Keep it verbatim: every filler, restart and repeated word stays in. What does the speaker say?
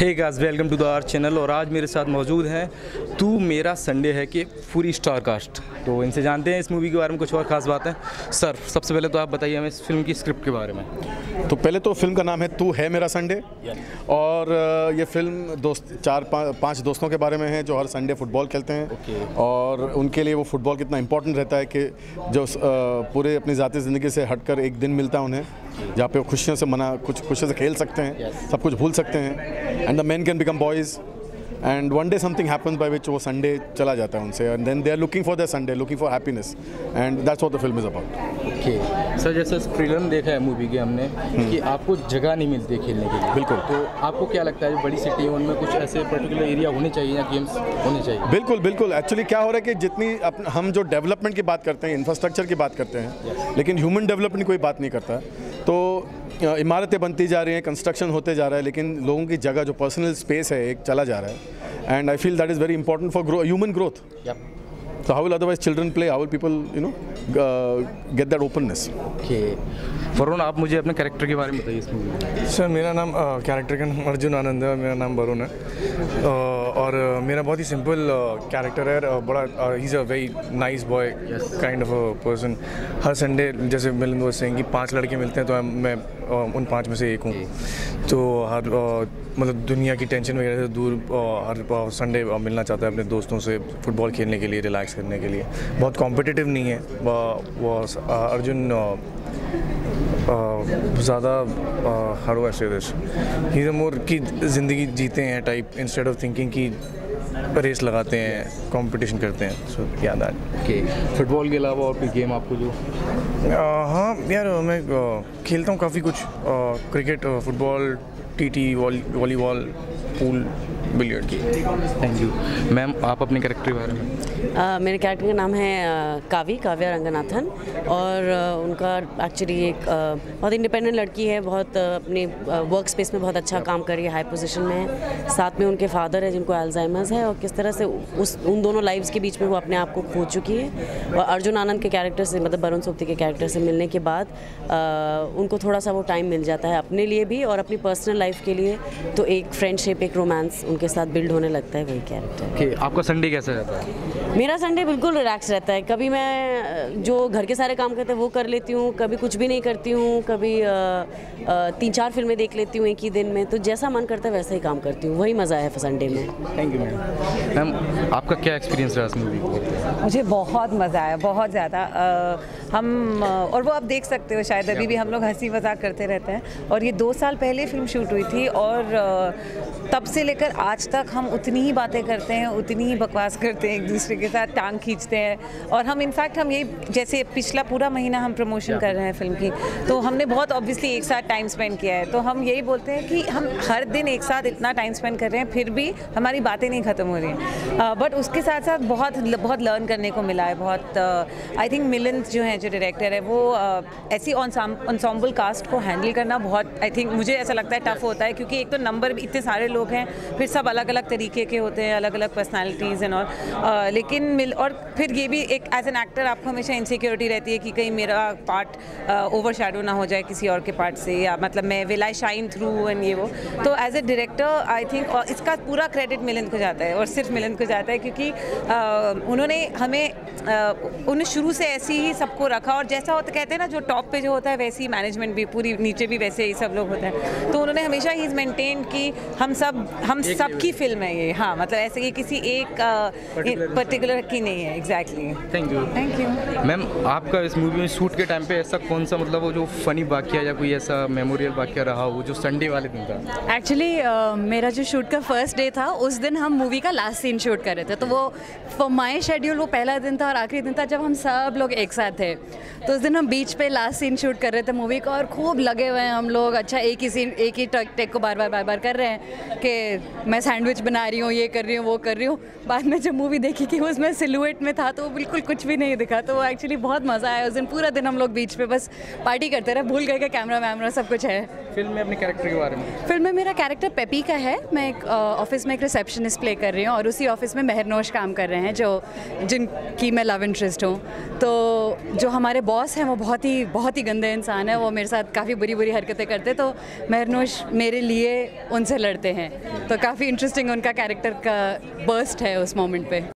Hey guys, welcome to the our channel. और आज मेरे साथ मौजूद हैं तू मेरा संडे है के पूरी स्टार कास्ट। तो इनसे जानते हैं इस मूवी के बारे में कुछ और ख़ास बात है। सर, सबसे पहले तो आप बताइए हमें इस फिल्म की स्क्रिप्ट के बारे में। तो पहले तो फिल्म का नाम है तू है मेरा संडे, और ये फिल्म दोस्त चार पा, पाँच दोस्तों के बारे में है जो हर संडे फुटबॉल खेलते हैं, और उनके लिए वो फुटबॉल कितना इंपॉर्टेंट रहता है कि जो पूरे अपनी ज़ाती ज़िंदगी से हट कर एक दिन मिलता है उन्हें, जहाँ पे वो खुशियों से मना कुछ खुशियों से खेल सकते हैं, सब कुछ भूल सकते हैं। And the man can become boys and one day something happens by which वो Sunday चला जाता है उनसे, and then they are looking for their Sunday, looking for happiness, and that's what the film is about. Okay, sir जैसे prelim देखा है movie के हमने कि आपको जगह नहीं मिलती खेलने के लिए। बिल्कुल। तो आपको क्या लगता है जो बड़ी सिटी है उनमें कुछ ऐसे पर्टिकुलर एरिया होने चाहिए या गेम्स होने चाहिए? बिल्कुल बिल्कुल। एक्चुअली क्या हो रहा है कि जितनी हम जो डेवलपमेंट की बात करते हैं, इंफ्रास्ट्रक्चर की बात करते हैं, लेकिन ह्यूमन डेवलपमेंट की कोई बात नहीं करता। तो इमारतें बनती जा रही हैं, कंस्ट्रक्शन होते जा रहा है, लेकिन लोगों की जगह जो पर्सनल स्पेस है एक चला जा रहा है। And I feel that is very important for grow human growth. So how will otherwise children play? How will people, you know, uh, get that openness? Okay. Varun, आप मुझे अपने कैरेक्टर के बारे में बताइए इस मूवी में। सर, मेरा नाम कैरेक्टर uh, का नाम अर्जुन आनंद है, मेरा नाम वरुण है, uh, और uh, मेरा बहुत ही सिंपल कैरेक्टर है। uh, बड़ा ही is a very nice boy kind of a person. हर संडे जैसे मिलन वो सेंगे कि पाँच लड़के मिलते हैं, तो मैं uh, उन पाँच में से एक हूँ। okay. तो हर uh, मतलब दुनिया की टेंशन वगैरह से दूर हर संडे मिलना चाहता है अपने दोस्तों से, फुटबॉल खेलने के लिए, रिलैक्स करने के लिए। बहुत कॉम्पिटिटिव नहीं है वो अर्जुन, ज़्यादा हर वैसे ही मोर की ज़िंदगी जीते हैं टाइप, इंस्टेड ऑफ थिंकिंग की रेस लगाते हैं, कंपटीशन करते हैं। सो क्या ओके, फुटबॉल के अलावा और कोई गेम आपको जो? हाँ यार, मैं खेलता हूँ काफ़ी कुछ, cricket, football, TT, volleyball, pool, billiard की। Thank you. मैम, आप अपने कैरेक्टर के बारे में। uh, मेरे कैरेक्टर का नाम है uh, कावी, काव्या रंगनाथन, और uh, उनका एक्चुअली एक uh, बहुत इंडिपेंडेंट लड़की है, बहुत uh, अपने वर्क uh, स्पेस में बहुत अच्छा काम कर रही है, हाई पोजीशन में है। साथ में उनके फादर है जिनको अल्जाइमर्स है, और किस तरह से उस उन दोनों लाइव्स के बीच में वो अपने आप को खो चुकी है। और अर्जुन आनंद के कैरेक्टर से, मतलब बरुण सोबती के कैरेक्टर से मिलने के बाद uh, उनको थोड़ा सा वो टाइम मिल जाता है अपने लिए भी और अपनी पर्सनल लाइफ के लिए। तो एक फ्रेंडशिप, एक रोमांस के साथ बिल्ड होने लगता है, वही कैरेक्टर। okay, आपका संडे कैसा रहता है? मेरा संडे बिल्कुल रिलैक्स रहता है। कभी मैं जो घर के सारे काम करते हैं वो कर लेती हूँ, कभी कुछ भी नहीं करती हूँ, कभी आ, आ, तीन चार फिल्में देख लेती हूँ एक ही दिन में। तो जैसा मन करता है वैसा ही काम करती हूँ, वही मज़ा है संडे में। Thank you ma'am. मैम, आपका क्या एक्सपीरियंस रहा इस मूवी को? मुझे बहुत मज़ा आया, बहुत ज़्यादा। हम और वो आप देख सकते हो शायद, अभी भी हम लोग हंसी मजाक करते रहते हैं, और ये दो साल पहले फिल्म शूट हुई थी, और तब से लेकर आज तक हम उतनी ही बातें करते हैं, उतनी ही बकवास करते हैं, एक दूसरे के साथ टांग खींचते हैं। और हम इनफैक्ट हम यही, जैसे पिछला पूरा महीना हम प्रमोशन कर रहे हैं फिल्म की, तो हमने बहुत ऑब्वियसली एक साथ टाइम स्पेंड किया है। तो हम यही बोलते हैं कि हम हर दिन एक साथ इतना टाइम स्पेंड कर रहे हैं, फिर भी हमारी बातें नहीं ख़त्म हो रही हैं। बट उसके साथ साथ बहुत बहुत लर्न करने को मिला है। बहुत आई थिंक मिलन जो हैं, जो डायरेक्टर है, वो uh, ऐसी एनसेंबल कास्ट को हैंडल करना बहुत, आई थिंक मुझे ऐसा लगता है टफ होता है, क्योंकि एक तो नंबर भी इतने सारे लोग हैं, फिर सब अलग अलग तरीके के होते हैं, अलग अलग पर्सनालिटीज़ एंड और आ, लेकिन मिल और फिर ये भी एक एज एन एक्टर आपको हमेशा इनसिक्योरिटी रहती है कि कहीं मेरा पार्ट ओवर शैडो ना हो जाए किसी और के पार्ट से, या मतलब मैं will I shine through and ये वो। तो as a director I think, और इसका पूरा क्रेडिट मिलन को जाता है, और सिर्फ मिलन को जाता है, क्योंकि आ, उन्होंने हमें उन्होंने शुरू से ऐसे ही सबको रखा, और जैसा होता कहते हैं ना, जो टॉप पे जो होता है वैसे ही मैनेजमेंट भी पूरी, नीचे भी वैसे ही सब लोग होते हैं। तो उन्होंने हमेशा ही इज मेंटेन कि हम सब हम सबकी फिल्म है ये। हाँ, मतलब ऐसे ये किसी एक पर्टिकुलर की नहीं है। Exactly. Thank you. Thank you. Ma'am, आपका इस मूवी में शूट के टाइम पे ऐसा कौन सा, मतलब वो जो फनी वाकया या कोई ऐसा मेमोरियल वाकया रहा हो जो संडे वाले दिन का? एक्चुअली uh, मेरा जो शूट का फर्स्ट डे था, उस दिन हम मूवी का लास्ट सीन शूट कर रहे थे, तो वो फॉर माई शेड्यूल वो पहला दिन था और आखिरी दिन था जब हम सब लोग एक साथ थे। तो उस दिन हम बीच पे लास्ट सीन शूट कर रहे थे मूवी का, और खूब लगे हुए हैं हम लोग। अच्छा, एक ही सीन, एक ही टेक को बार बार बार बार कर रहे हैं कि मैं सैंडविच बना रही हूँ, ये कर रही हूँ, वो कर रही हूँ। बाद में जब मूवी देखी कि उसमें सिलुएट में था, तो वो बिल्कुल कुछ भी नहीं दिखा। तो एक्चुअली बहुत मज़ा आया उस दिन। पूरा दिन हम लोग बीच पे बस पार्टी करते रहे, भूल गए कि कैमरा वैमरा सब कुछ है। फिल्म में अपने कैरेक्टर के बारे में? फिल्म में मेरा कैरेक्टर पेपी का है। मैं एक ऑफिस में एक रिसेप्शनिस्ट प्ले कर रही हूँ, और उसी ऑफिस में मेहरनोश काम कर रहे हैं, जो जिनकी मैं लव इंटरेस्ट हूँ। तो जो जो हमारे बॉस हैं वो बहुत ही बहुत ही गंदे इंसान है, वो मेरे साथ काफ़ी बुरी बुरी हरकतें करते, तो महरनोश मेरे लिए उनसे लड़ते हैं, तो काफ़ी इंटरेस्टिंग उनका कैरेक्टर का बर्स्ट है उस मोमेंट पे।